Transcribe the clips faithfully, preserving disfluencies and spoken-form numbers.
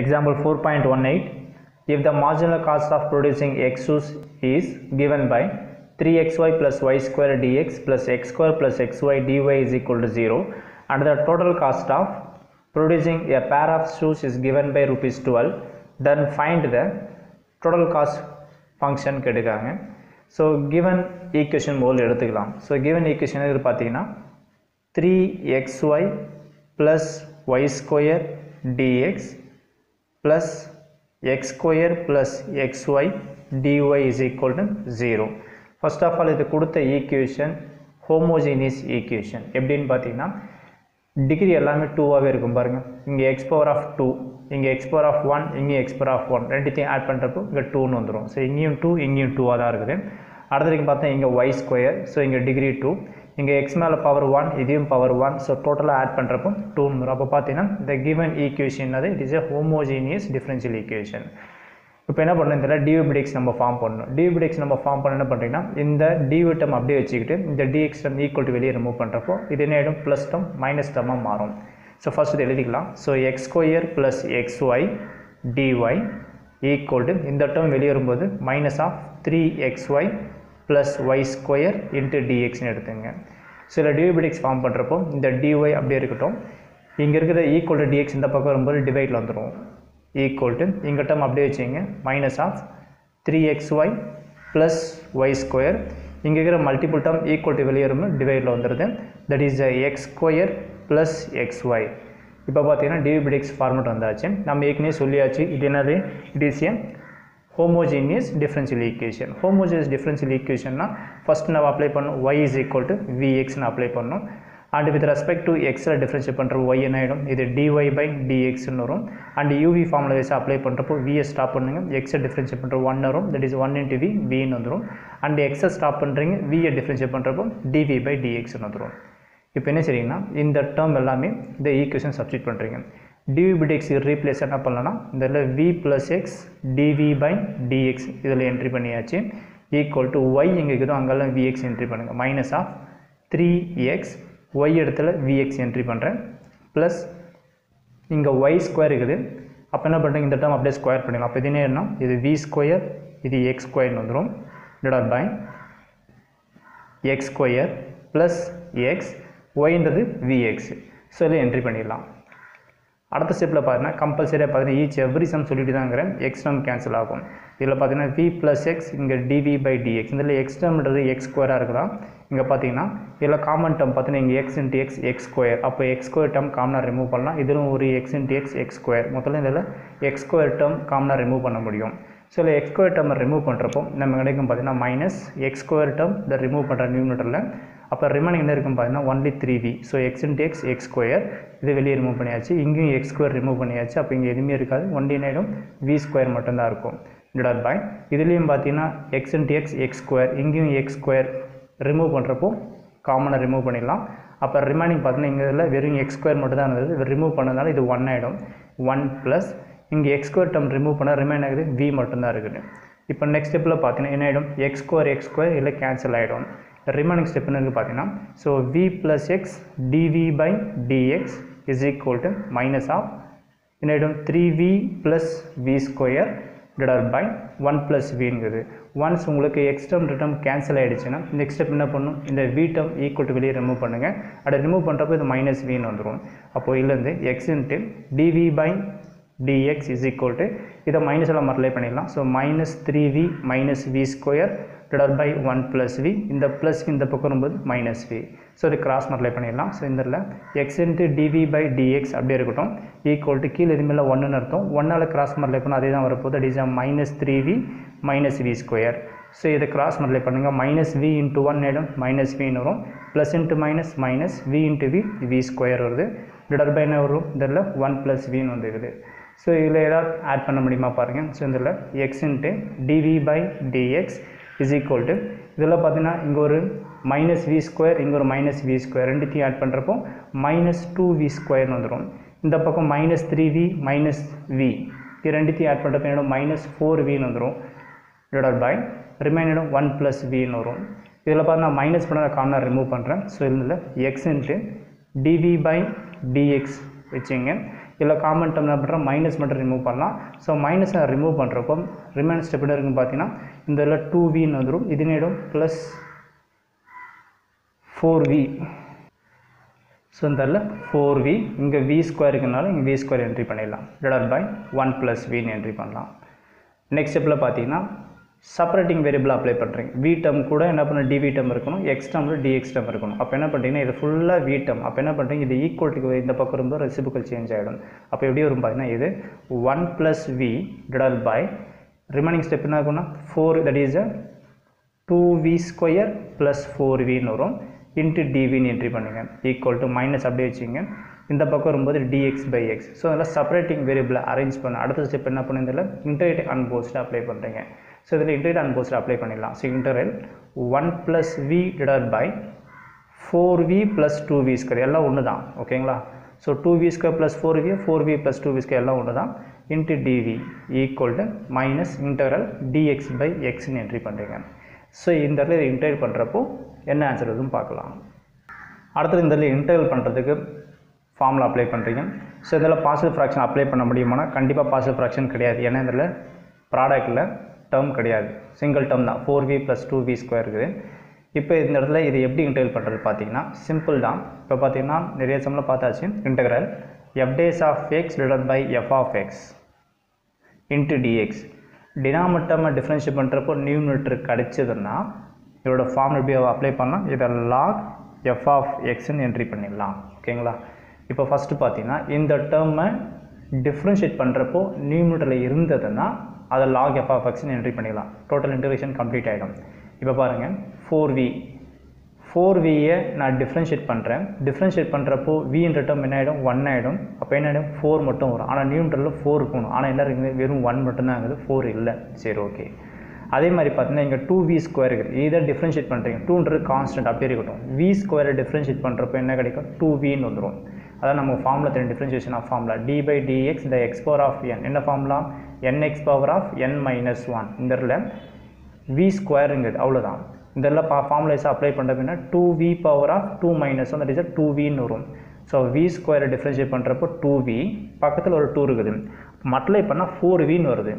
Example four point one eight. If the marginal cost of producing x is given by three x y plus y square dx plus x square plus xy dy is equal to zero, and the total cost of producing a pair of shoes is given by rupees twelve, then find the total cost function. So given equation, so given equation is three x y plus y square dx plus x square plus xy dy is equal to zero. First of all, இது கொடுத்த equation homogeneous equation. எப்படின்னு பார்த்தீங்கன்னா degree எல்லாமே two ஆவே இருக்கும் பாருங்க. இங்க x power of two, இங்க x power of one, இங்க x power of one. ரெண்டுத்தையும் ஆட் பண்றப்போ இங்க two னு வந்துரும். சோ இங்கேயும் two, இங்கேயும் two ஆ தான் இருக்குது. அடுத்து பார்த்தா இங்க y square, சோ இங்க degree two. இங்க x மேல power one, இதையும் power one. சோ டோட்டலா ஆட் பண்றப்போ two னு வரும். அப்ப பாத்தீங்கன்னா the given equation என்னது? It is a homogeneous differential equation. இப்போ என்ன பண்ணணும் தெரியல, dy by dx நம்ம ஃபார்ம் பண்ணனும். dy by dx நம்ம ஃபார்ம் பண்ண என்ன பண்றீங்கன்னா இந்த dy term அப்படியே வச்சிக்கிட்டு இந்த dx term equal to வெளிய ரிமூவ் பண்றப்போ இது என்ன ஆயிடும், பிளஸ் term minus term மாறும். சோ ஃபர்ஸ்ட் இத எழுதிக்கலாம். So x squared plus xy dy equal to இந்த term வெளிய வரும்போது minus of three x y plus y squared into dx னு எடுத்துங்க. சோ இத dy by dx ஃபார்ம் பண்றப்போ இந்த dy அப்படியே இருக்கட்டும். இங்க இருக்குற equal to dx இந்த பக்கம் வரும்போது டிவைட்ல வந்துரும். Equal to inga term appadi vecheenga minus of three x y plus y square inga irukra multiple term equal to veliya irundha divide la vandirudhu, that is x square plus xy. ipo pathina dy by dx format vandaachu, nam ekne solliyachu idu enadhu, it is a homogeneous differential equation. Homogeneous differential equation na first na apply pannu y is equal to vx na apply pannu, and with respect to x la differentiate பண்றப்ப y என்ன ஆயிடும், இது dy by dx ன்னு வரும். and uv formula wise apply பண்றப்போ v ஐ stop பண்ணுங்க, x ஐ டிஃபரன்ஷியேட் பண்ற one வரும், that is one into v, v ன்னு வந்துரும். and x ஐ ஸ்டாப் பண்றீங்க, v ஐ டிஃபரன்ஷியேட் பண்றப்போ dv by dx ன்னு வந்துரும். இப்போ என்ன செய்றீங்கன்னா இந்த டேர்ம் எல்லாமே இந்த ஈக்குவேஷன் சப்ஸ்டிட் பண்றீங்க. dv by dx ரீப்ளேஸ் என்ன பண்ணலாம்னா இதல v plus x dv by dx இதல என்ட்ரி பண்ணியாச்சு equal to y இங்க இருக்குதோ அங்கலாம் vx என்ட்ரி பண்ணுங்க, minus of three x y இடத்துல vx என்ட்ரி பண்றேன் plus இங்க y ஸ்கொயர் இருக்குது. அப்ப என்ன பண்றீங்க இந்த டேர்ம் அப்படியே ஸ்கொயர் பண்ணிடலாம். அப்ப இது என்ன ஆயிடும், இது v ஸ்கொயர் இது x ஸ்கொயர் னு வந்துரும், divided by x square plus x y ன்றது vx. சோ இத என்ட்ரி பண்ணிடலாம். அடுத்த ஸ்டெப்ல பாத்தீனா கம்பல்சரியா பாத்தீனா each every sum சொல்லிட்டு தான்ங்கறேன், x term கேன்சல் ஆகும். இதல பாத்தீனா v plus x இங்க dv by dx, இதல x term ன்றது x ஸ்கொயரா இருக்குதா, இங்க பாத்தீங்கன்னா இதல காமன் டேர்ம் பாத்தீனா இங்க x * x x ஸ்கொயர். அப்ப x ஸ்கொயர் டேர்ம் காமனா ரிமூவ் பண்ணலாம், இதல ஒரு x * x x ஸ்கொயர். மொத்தல இதல x ஸ்கொயர் டேர்ம் காமனா ரிமூவ் பண்ண முடியும். சோ இதல x ஸ்கொயர் டேர்ம் ரிமூவ் பண்றப்போ நமக்கு கிடைக்கும் பாத்தீனா minus x ஸ்கொயர் டேர்ம் இத ரிமூவ் பண்ற நியூமரேட்டர்ல அப்ப ரிமைனிங் என்ன இருக்கும் பாத்தீனா only three v. So x * x x square இது வெளிய ரிமூவ் பண்ணியாச்சு, இங்கேயும் x ஸ்கொயர் ரிமூவ் பண்ணியாச்சு. அப்ப இங்க எதுமே இருக்காது, only என்னைடும் v ஸ்கொயர் மட்டும் தான் இருக்கும். டிவைடட் பை இதுலயும் பாத்தீனா x * x x ஸ்கொயர் இங்கேயும் x ஸ்கொயர் ரிமூவ் பண்றப்போ காமனா ரிமூவ் பண்ணிடலாம். அப்ப ரிமைனிங் பாத்தீனா இங்க இதெல்லாம் வெறும் x ஸ்கொயர் மட்டும் தான் இருக்குது, இது ரிமூவ் பண்ணதால இது one ஆயிடும். one + இங்க x ஸ்கொயர் டேர்ம் ரிமூவ் பண்ணா ரிமைன் ஆகுது v மட்டும் தான் இருக்குது. இப்போ நெக்ஸ்ட் ஸ்டெப்ல பாத்தீனா என்ன ஆயிடும், x ஸ்கொயர் x ஸ்கொயர் இல்ல கேன்சல் ஆயிடும். remaining step என்ன இருக்கு பாத்தீனா so v plus x dv by dx is equal to minus of என்னடும் three v plus v square divided by one plus v ங்குது. once உங்களுக்கு x term term cancel ஆயிடுச்சுனா next step என்ன பண்ணனும், இந்த v term equal to வெளிய remove பண்ணுங்க. அத remove பண்றப்போ இது minus v ன்னு வந்துரும். அப்போ இல்ல இந்த x into dv by dx is equal to இத மைனஸ்ல மல்டிப்ளை பண்ணிடலாம். so minus three v minus v square divided by one plus v, இந்த plus இந்த பக்கம் வரும்போது minus v. so இது கிராஸ் மல்டிப்ளை பண்ணிடலாம். so இந்தல x into dv by dx அப்படியே இருக்கட்டும் equal to கீழ இது மேல one ன்னு அர்த்தம், one ஆல கிராஸ் மல்டிப்ளை பண்ணா அதே தான் வரப்போகுது, that is minus three v minus v square. so இத கிராஸ் மல்டிப்ளை பண்ணுங்க, minus v into one ஆயிடும் minus v ன்னு வரும், plus into minus minus v into v v square வருது, divided by என்ன வரும் இந்தல one plus v ன்னு வந்துருது. so இதுல ஏதாவது ஆட் பண்ண முடியுமா பாருங்க. so இந்தல x into dv by dx is equal to இதெல்லாம் பாத்தீனா இங்க ஒரு minus v square இங்க ஒரு minus v square ரெண்டுத்தையும் ஆட் பண்றப்போ minus two v square ன்னு வந்துரும். இந்த பக்கம் minus three v minus v இது ரெண்டுத்தையும் ஆட் பண்றப்போ என்னடா minus four v ன்னு வந்துரும், divided by remainder one plus v ன்னு வரும். இதெல்லாம் பாத்தீனா மைனஸ் பண்ணா காமனா ரிமூவ் பண்றேன். so இதுல x into dv by dx வெச்சீங்க, illa common term la padra minus matter remove pannalam so minus ah remove pandruppo remaining step eda irukku pathina indha two v nu vandrum idinedum plus four v so indha four v inga v square irukanaala inga v square entry pannidalam divided by one plus v nu entry pannalam next step la pathina separating variable apply பண்றீங்க v term கூட என்ன பண்ண dv term இருக்கணும் x term ல dx term இருக்கணும் அப்ப என்ன பண்றீங்க இது ஃபுல்லா v term அப்ப என்ன பண்றீங்க இது ஈக்குவல் டு இந்த பக்கம் ரொம்ப ரெசிபிகல் சேஞ்ச் ஆயிடும் அப்ப எப்படி வரும் பாத்தீங்கன்னா இது one + v divided by remaining step என்ன ஆகும்னா four that is two v squared plus four v ன்னு வரும் into dv ன்னு என்ட்ரி பண்ணுங்க equal to minus அப்படியே வெச்சீங்க இந்த பக்கம் வரும்போது dx/x சோ அதனால செப்பரேட்டிங் வேரியபிள் அரேஞ்ச் பண்ண அடுத்த ஸ்டெப் என்ன பண்ணுவீங்கல இன்டெகிரேட் அண்ட் போஸ்ட் அப்ளை பண்றீங்க சோ இதுல இன்டெகிரேட் அண்ட் போஸ்ட் அப்ளை பண்ணிடலாம் so integral one plus v divided by four v plus two v squared எல்லாம் ஒண்ணுதான் ஓகேங்களா so two v squared plus four v four v plus two v squared எல்லாம் ஒண்ணுதான் into dv equal to minus integral dx/x ன்னு entry பண்றீங்க so இந்த இடத்துல integrate பண்றப்போ என்ன ஆன்சர் வருதுன்னு பார்க்கலாம் அடுத்து இந்த இடத்துல இன்டெகிரல் பண்றதுக்கு formula apply பண்றீங்க சோ இதல பாசிட்டிவ் ஃபிராக்ஷன் apply பண்ண முடியுமானா கண்டிப்பா பாசிட்டிவ் ஃபிராக்ஷன் கிடையாது ஏன்னா இதல ப்ராடக்ட்ல டேர்ம் கிடையாது சிங்கிள் டேர்ம் தான் four v + two v squared இருக்குது இப்போ இந்த இடத்துல இது எப்படி இன்டெகிரல் பண்றது பாத்தீங்கன்னா சிம்பிள் தான் இப்போ பாத்தீங்கன்னா நிறைய சமல பார்த்தாச்சு integral f(x) / f(x) * dx denominator में டிஃபரன்ஷியேட் பண்றப்போ நியூமரேட்டர் கிடைச்சதுன்னா இதோட ஃபார்முலா எப்படி apply பண்ணலாம் இத log f(x) ன்னு என்ட்ரி பண்ணிடலாம் ஓகேங்களா இப்போ ஃபர்ஸ்ட் பாத்தீனா இந்த டேர்மை டிஃபரன்ஷியேட் பண்றப்போ நியூமரேட்டர்ல இருந்ததனா அத log f of x ன்னு என்ட்ரி பண்ணிடலாம் டோட்டல் இன்டெகிரேஷன் கம்ப்ளீட் ஆயிடும் இப்போ பாருங்க four v four v யை நான் டிஃபரன்ஷியேட் பண்றேன் டிஃபரன்ஷியேட் பண்றப்போ v என்ற டேர்ம் என்ன ஆயிடும் one ஆயிடும் அப்ப என்ன ஆயிடும் four மட்டும் வரும் ஆனா நியூமரேட்டர்ல four இருக்கணும் ஆனா எல்லா இருக்குமே வெறும் one மட்டும் தான் ஆகுது four இல்ல சரி ஓகே அதே மாதிரி பாத்தீனா இங்க two v squared இருக்கு இத டிஃபரன்ஷியேட் பண்றீங்க two ன்ற கான்ஸ்டன்ட் அப்படியே இருக்கட்டும் v squared டிஃபரன்ஷியேட் பண்றப்போ என்ன கிடைக்கும் two v ன்னு வந்துரும் அத நம்ம ஃபார்முலா தெரி differentiation of formula d/dx the x power of n என்ன formula nx power of n minus one இந்தல v squared ங்கிறது அவ்வளவுதான் இந்தல ஃபார்முலாஸ் அப்ளை பண்றப்ப two v power of two minus one that is two v ன்னு வரும் so v squared differentiate பண்றப்போ two v பக்கத்துல ஒரு two இருக்குது மல்டிப்ளை பண்ணா four v ன்னு வருது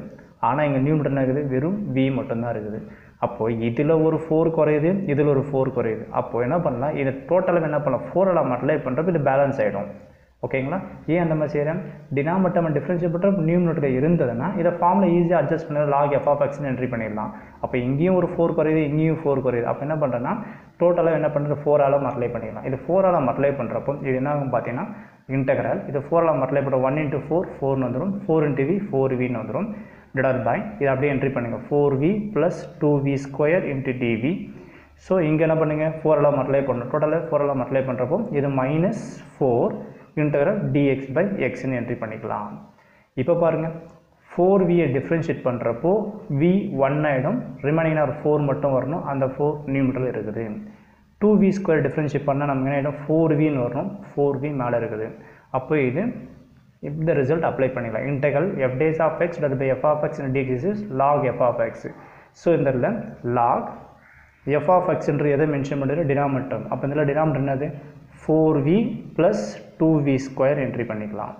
ஆனா இங்க நியூமரேட்டர் என்ன இருக்குது வெறும் v மட்டும் தான் இருக்குது அப்போ இதுல ஒரு four குறையுது இதுல ஒரு four குறையுது அப்போ என்ன பண்ணலாம் இத டோட்டலா என்ன பண்ணலாம் four ஆல மல்டிப்ளை பண்றப்ப இது பேலன்ஸ் ஆயிடும் ஓகேங்களா ஏ அந்த மாதிரி செய்றேன் டினாமினேட்டர் में டிஃபரன்ஷியேட் பண்றப்ப நியூமரேட்டர்ல இருந்ததனா இத ஃபார்முலா ஈஸியா அட்ஜஸ்ட் பண்ணி log f of x ன்னு என்ட்ரி பண்ணிடலாம் அப்ப இங்கேயும் ஒரு four குறையுது இங்கேயும் four குறையுது அப்ப என்ன பண்றேன்னா டோட்டலா என்ன பண்றது four ஆல மல்டிப்ளை பண்ணிடலாம் இது four ஆல மல்டிப்ளை பண்றப்ப இது என்ன ஆகும் பாத்தீனா இன்டெகிரல் இது four ஆல மல்டிப்ளை பண்ண one into four four ன்னு வந்துரும் four into v four v ன்னு வந்துரும் divided by இத அப்படியே என்ட்ரி பண்ணுங்க four v plus two v squared into dv so இங்க என்ன பண்ணுங்க four ஆல மல்டிப்ளை பண்ணு டோட்டலா four ஆல மல்டிப்ளை பண்றப்போ இது minus four integral dx/x ன்னு என்ட்ரி பண்ணிக்கலாம் இப்போ பாருங்க four v யை டிஃபரன்ஷியேட் பண்றப்போ v one ஆயிடும் ரிமைனிங்னா four மட்டும் வரணும் அந்த four நியூமரேட்டர்ல இருக்குது two v squared டிஃபரன்ஷியேட் பண்ணா நமக்கு என்ன ஆயிடும் four v ன்னு வரணும் four v மேல இருக்குது அப்போ இது if the result apply பண்ணிடலாம் integral f(x) / f(x) dx is log f(x) so இந்தல log f(x) என்று எதை மென்ஷன் பண்றது டினாமினேட்டர் அப்ப இந்தல டினாமினேட்டர் என்னது four v + two v squared entry பண்ணிக்கலாம்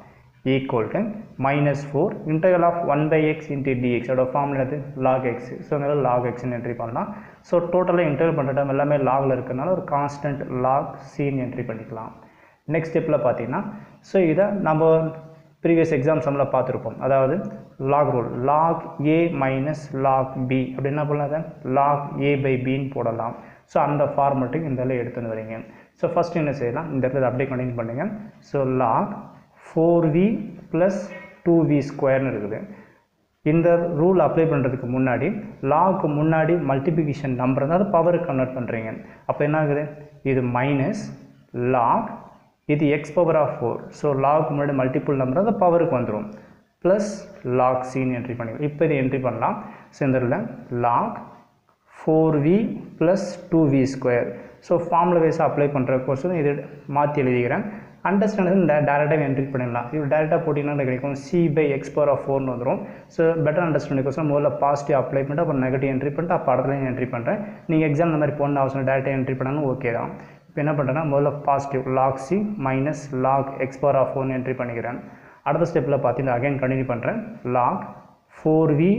equal to minus four integral of one by x into dx அதோட ஃபார்முலா என்னது log x so இந்தல log x ன்னு என்ட்ரி பண்ணலாம் so டோட்டலா இன்டெகிரல் பண்ற டைம் எல்லாமே log ல இருக்கனால ஒரு கான்ஸ்டன்ட் log c ன்னு என்ட்ரி பண்ணிக்கலாம் next stepல பாத்தீனா so இத நம்ம previous exam samla பாத்துறோம் அதாவது log rule log a - log b அப்படி என்ன பண்ணலாம்னா log a/b ன்னு போடலாம் சோ அந்த ஃபார்மட்டுக்கு இந்தல எடுத்துன வரீங்க சோ ஃபர்ஸ்ட் என்ன செய்யலாம் இந்த இடத்துல அப்படியே கண்டினியூ பண்ணுங்க so log four v + two v squared ன்னு இருக்குது இந்த ரூல் அப்ளை பண்றதுக்கு முன்னாடி log முன்னாடி மல்டிப்ளிகேஷன் நம்பர் அதாவது பவர் கன்வர்ட் பண்றீங்க அப்ப என்ன ஆகுது இது - log இது x power of four so log முன்னாடி மல்டிபிள் நம்பர் அந்த பவருக்கு வந்துரும் plus log c ன்னு என்ட்ரி பண்ணிடலாம் இப்போ இத என்ட்ரி பண்ணலாம் செந்தர்ல log four v plus two v squared so formula wise apply பண்ற क्वेश्चन இது மாத்தி எழுதிக்கிறேன் அண்டர்ஸ்டாண்டிங் டைரக்டா என்ட்ரி பண்ணலாம் இது டைரக்டா போடினா கிடைக்கும் c/x power of four ன்னு வந்துரும் so பெட்டர் அண்டர்ஸ்டாண்டிங் क्वेश्चन முதல்ல பாசிட்டிவ் அப்ளை பண்ணிட்டு அப்புறம் நெகட்டிவ் என்ட்ரி பண்ணிட்டு அப்புறம் அடுத்தல என்ட்ரி பண்றேன் நீங்க எக்ஸாம் அந்த மாதிரி போண்ண அவசியம் டைரக்டா என்ட்ரி பண்ணாலும் ஓகே தான் இப்போ என்ன பண்றேன்னா முதல்ல positive log c - log x power of four ன்னு என்ட்ரி பண்ணிக்கிறேன் அடுத்த ஸ்டெப்பில் பார்த்தீங்கன்னா அகைன் கண்டினியூ பண்ணுறேன். Log four v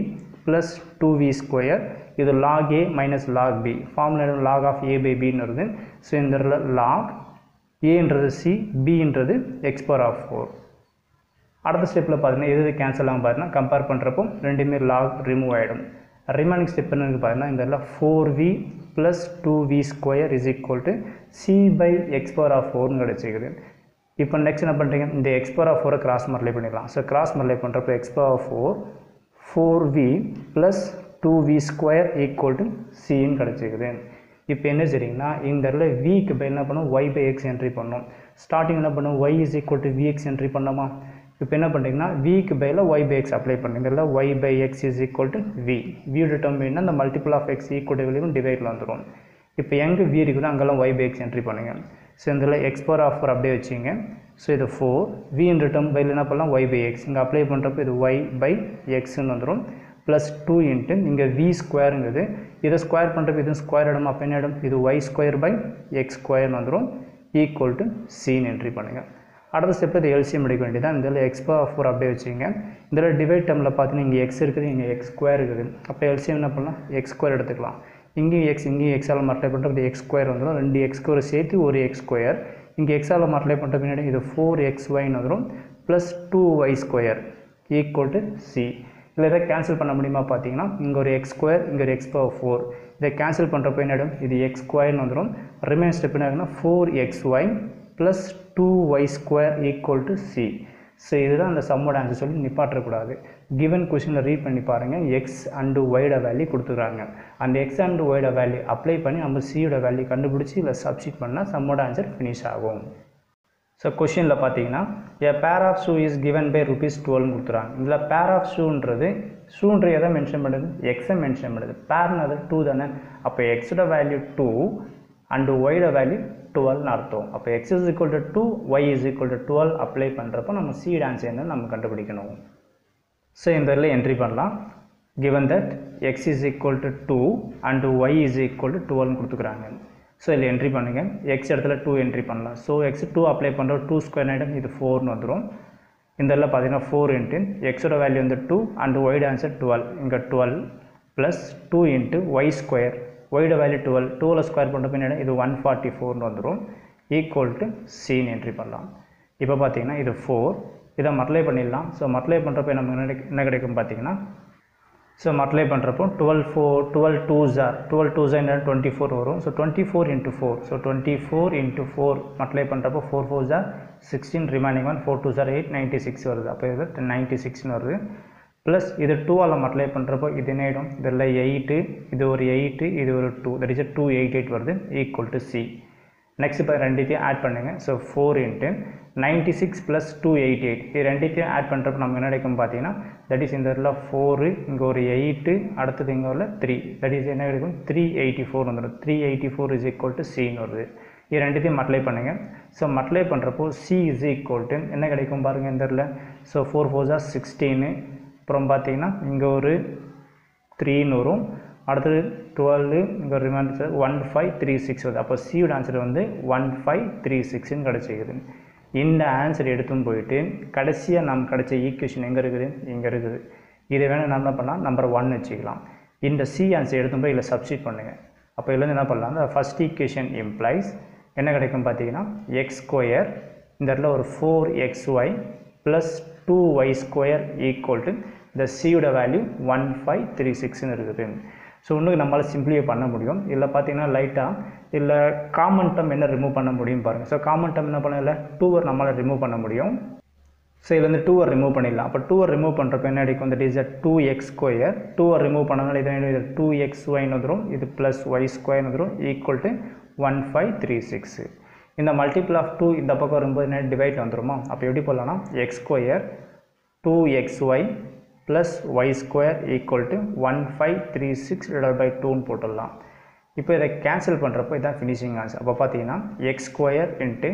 plus two v square இது log a minus log b formula log of a by பின்னு வருது. ஸோ இந்த லாக் ஏன்றது சி, பின்றது எக்ஸ் பவர் ஆஃப் ஃபோர். அடுத்த ஸ்டெப்பில் பார்த்தீங்கன்னா எது கேன்சல் ஆகும் பார்த்தீங்கன்னா கம்பேர் பண்ணுறப்போ ரெண்டுமே லாக் ரிமூவ் ஆகிடும். ரிமைனிங் ஸ்டெப் என்னென்னு பார்த்தீங்கன்னா இந்த இடத்துல four v plus two v square is equal to c by x power of ஃபோர்னு கிடச்சிக்குது. இப்போ நெக்ஸ்ட் என்ன பண்ணுறீங்க, இந்த எக்ஸ் பவர் ஆஃப் ஃபோரை கிராஸ் மல்டிப்ளை பண்ணிக்கலாம். ஸோ கிராஸ் மல்டிப்ளை பண்ணுறப்போ x power of four four v plus two v square equal to சின்னு கிடச்சிக்குது. இப்போ என்ன சரிங்கன்னா இந்த இடத்துல விக்கு இப்போ என்ன பண்ணும், ஒய் பை எக்ஸ் என்ட்ரி பண்ணோம். ஸ்டார்டிங் என்ன பண்ணும், y is equal to v x entry பண்ணோமா. இப்போ என்ன பண்ணுறீங்கன்னா விக்கு பையில் ஒய் பை எக்ஸ் அப்ளை பண்ணுறீங்கல்ல, y by x is equal to v. வியோட டேர்ம் வேணுன்னா அந்த மல்டிபிள் ஆஃப் எக்ஸ் ஈக்குவல் விலையும் டிவைடில் வந்துடும். இப்போ எங்கே வி இருக்குதோ அங்கெல்லாம் ஒய் பை எக்ஸ் என்ட்ரி பண்ணுங்கள். ஸோ இதில் எக்ஸ் பவர் ஆஃப் ஃபோர் அப்படியே வச்சிங்க. ஸோ இது ஃபோர் வின்ற டேர்ம் பையில் என்ன பண்ணலாம், ஒய் பை எக்ஸ். இங்கே அப்ளை பண்ணுறப்போ இது ஒய் பை எக்ஸ்ன்னு வந்துடும். ப்ளஸ் டூ இன்ட்டு இங்கே வி ஸ்கொயருங்குது, இதை ஸ்கொயர் பண்ணுறப்போ இது ஸ்கொயர் இடம் அப்போ என்ன இடம், இது ஒய் ஸ்கொயர் பை எக்ஸ் ஸ்கொயர்னு வந்துடும். ஈக்குவல் டு சின்னு என்ட்ரி பண்ணுங்கள். அடுத்த ஸ்டெப்பில் இது எல்சிஎம் எடுக்க வேண்டியதான். இதில் எக்ஸ் பவர் ஃபோர் அப்படியே வச்சுங்க. இதில் டிவைட் டேர்மில் பார்த்தீங்கன்னா இங்கே எக்ஸ் இருக்குது, இங்கே எக்ஸ் ஸ்கொயர் இருக்குது. அப்போ எல்சிஎம் என்ன பண்ணலாம், எக்ஸ் ஸ்கொயர் எடுத்துக்கலாம். இங்கேயும் எக்ஸ் இங்கேயும் எக்ஸால் மல்டிப்ளை பண்ணுறது எக்ஸ் ஸ்கொயர் வந்துடும். ரெண்டு எக்ஸ் ஸ்கொயர் சேர்த்து ஒரு எக்ஸ் ஸ்கொயர். இங்கே எக்ஸால் மல்டிப்ளை பண்ணுற பின்னாடி இது ஃபோர் எக்ஸ் ஒய்னு வந்துடும். Plus two y square equal to C. இல்லை இதை கேன்சல் பண்ண முடியுமா பார்த்தீங்கன்னா இங்கே ஒரு எக்ஸ் ஸ்கொயர், இங்கே ஒரு எக்ஸ் பவர் ஃபோர். இதை கேன்சல் பண்ணுறப்போ என்னிடும், இது எக்ஸ் ஸ்கொயர்னு வந்துடும். ரிமைன் ஸ்டெப் என்ன ஆகுதுன்னா four x y plus two y square equal to c. So இதுதான் அந்த சம்மோட ஆன்சர் சொல்லி நிப்பாட்டக்கூடாது. கிவன் கொஷனில் ரீட் பண்ணி பாருங்கள், எக்ஸ் அண்டு ஒய்ட வேல்யூ கொடுத்துருக்காங்க. அந்த எக்ஸ் அண்டு ஒய்ட வேல்யூ அப்ளை பண்ணி நம்ம சியோட வேல்யூ கண்டுபிடிச்சி இல்லை சப்ஸ்டிட் பண்ணால் சம்மோட ஆன்சர் ஃபினிஷ் ஆகும். ஸோ கொஷினில் பார்த்தீங்கன்னா a pair of shoe is given by rupees டுவெல்னு கொடுத்துறாங்க. இதில் பேர் ஆஃப் ஷூன்றது ஷூன்ற எதை மென்ஷன் பண்ணுறது, எக்ஸை மென்ஷன் பண்ணுது. பேர்னு அது டூ தானே, அப்போ எக்ஸோட வேல்யூ டூ அண்டு ஒய்ட வேல்யூ டுவெல்னு அர்த்தம். அப்போ x is equal to two y is equal to twelve apply பண்ணுறப்போ நம்ம சி ஆன்சர் என்னன்னு நம்ம கண்டுபிடிக்கணும். ஸோ இந்த இதில் என்ட்ரி பண்ணலாம். Given that x is equal to two and y is equal to டுவெல்னு கொடுத்துக்கிறாங்க. ஸோ இதில் என்ட்ரி பண்ணுங்கள். எக்ஸ் இடத்துல டூ என்ட்ரி பண்ணலாம். ஸோ எக்ஸ் டூ அப்ளை பண்ணுற டூ ஸ்கொயர் ஐட்டம் இது ஃபோர்னு வந்துடும். இந்த இதில் பார்த்தீங்கன்னா ஃபோர் இன்ட்டு எக்ஸோட வேல்யூ வந்து டூ அண்டு ஒய்ட ஆன்சர் டுவெல். இங்கே twelve plus two into y square, ஒய்ட வேல்யூ டுவெல், டூவில் ஸ்கொயர் பண்ணுற பின்னாடி இது ஒன் ஃபார்ட்டி ஃபோர்னு வந்துடும். ஈக்குவல் டு சின்னு என்ட்ரி பண்ணலாம். இப்போ பார்த்தீங்கன்னா இது ஃபோர், இதை மல்டிப்ளை பண்ணிடலாம். ஸோ மல்டிப்ளை பண்ணுறப்போ நமக்கு என்ன கிடைக்கும் பார்த்தீங்கன்னா, ஸோ மல்டிப்ளை பண்ணுறப்போ டுவெல் ஃபோர் டுவெல் டூ ஜார் டுவெல் டூ ஜார் என்ன டுவெண்ட்டி ஃபோர் வரும். So twenty four into four so twenty four into four multiply பண்ணுறப்போ ஃபோர் ஃபோர் ஜார் sixteen, remaining one four two ஜார் எயிட் நைன்ட்டி சிக்ஸ் வருது. அப்போ இது நைன்ட்டி சிக்ஸ்னு வருது. ப்ளஸ் இது டூவால் மல்டிப்ளை பண்ணுறப்போ இது என்ன ஆகிடும், இதில் எயிட்டு, இது ஒரு எயிட்டு, இது ஒரு two, that is two eight eight வருது. Equal to c. நெக்ஸ்ட் இப்போ ரெண்டுத்தையும் ஆட் பண்ணுங்கள். So four into ninety six plus two eight eight இது ரெண்டுத்தையும் ஆட் பண்ணுறப்போ நமக்கு என்ன கிடைக்கும் பார்த்தீங்கன்னா, தட் இஸ் இந்த இடத்துல ஃபோரு, இங்கே ஒரு எயிட்டு, அடுத்தது இங்கே உள்ள த்ரீ, தட் இஸ் என்ன கிடைக்கும் த்ரீ எயிட்டி ஃபோர் வந்துடும். Three eighty four is equal to சின்னு வருது. இது ரெண்டுத்தையும் மல்டிப்ளை பண்ணுங்கள். ஸோ மல்டிப்ளை பண்ணுறப்போ சி இஸ் ஈக்குவல் டு என்ன கிடைக்கும் பாருங்கள் இந்த இடத்துல. ஸோ ஃபோர் ஃபோர் ஜார் சிக்ஸ்டீனு, அப்புறம் பார்த்தீங்கன்னா இங்கே ஒரு த்ரீன்னு வரும். அடுத்தது டுவெல்லு, இங்கே ஒரு remainder one five three six வருது. அப்போ சியோட ஆன்சர் வந்து ஒன் ஃபைவ் த்ரீ சிக்ஸ்ன்னு கிடச்சிக்குது. இந்த ஆன்சர் எடுத்துன்னு போயிட்டு கடைசியாக நம்ம கிடச்ச ஈக்குவேஷன் எங்கே இருக்குது, இங்கே இருக்குது. இதை வேணால் நம்ம என்ன பண்ணலாம், நம்பர் ஒன் வச்சுக்கலாம். இந்த சி ஆன்சர் எடுத்துன்னு போய் இதில் சப்ஸ்டிட் பண்ணுங்கள். அப்போ இதில் என்ன பண்ணலாம், அந்த ஃபஸ்ட் ஈக்குவேஷன் இம்ப்ளைஸ் என்ன கிடைக்கும் பார்த்தீங்கன்னா எக்ஸ் ஸ்கொயர், இந்த இடத்துல ஒரு four x y plus two y square equal to இந்த சியோட வேல்யூ ஒன் ஃபைவ் த்ரீ சிக்ஸ்ன்னு இருக்குது. ஸோ இன்னும் நம்மளால் சிம்பிளிஃபை பண்ண முடியும். இல்லை பார்த்தீங்கன்னா லைட்டாக இல்லை காமன் டேர்ம் என்ன ரிமூவ் பண்ண முடியும் பாருங்கள். ஸோ காமன் டேர்ம் என்ன பண்ண, இல்லை டூவர் நம்மளால் ரிமூவ் பண்ண முடியும். ஸோ இதில் வந்து டூவர் ரிமூவ் பண்ணிடலாம். அப்போ டூவர் ரிமூவ் பண்ணுறப்ப என்ன அடிக்கும், இந்த டிஸ் டூ எக்ஸ் ஸ்கொயர் டூவர் ரிமூவ் பண்ணனால இதை இது டூ எக்ஸ் ஒய்னு வந்துடும். இது ப்ளஸ் ஒய் ஸ்கொயர்னு வந்துடும். Equal to one five three six. இந்த மல்டிபிள் ஆஃப் டூ இந்த பக்கம் வரும்போது என்ன டிவைட் வந்துடுமா. அப்போ எப்படி போடலாம்னா x square two x y plus y square equal to one five three six divide by டூன்னு போட்டுடலாம். இப்போ இதை கேன்சல் பண்ணுறப்போ இதான் ஃபினிஷிங் ஆன்சர். அப்போ பார்த்தீங்கன்னா x square into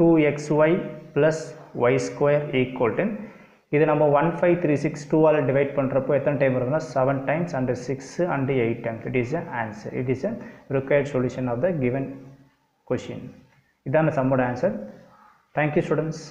two x y plus y square equal to இது நம்ம ஒன் ஃபைவ் த்ரீ சிக்ஸ் டூவால் டிவைட் பண்ணுறப்போ எத்தனை டைம் வருதுன்னா seven times and six and eight times. It is a answer. It is a required solution of the given question. இதான் சம்மோட answer. Thank you students.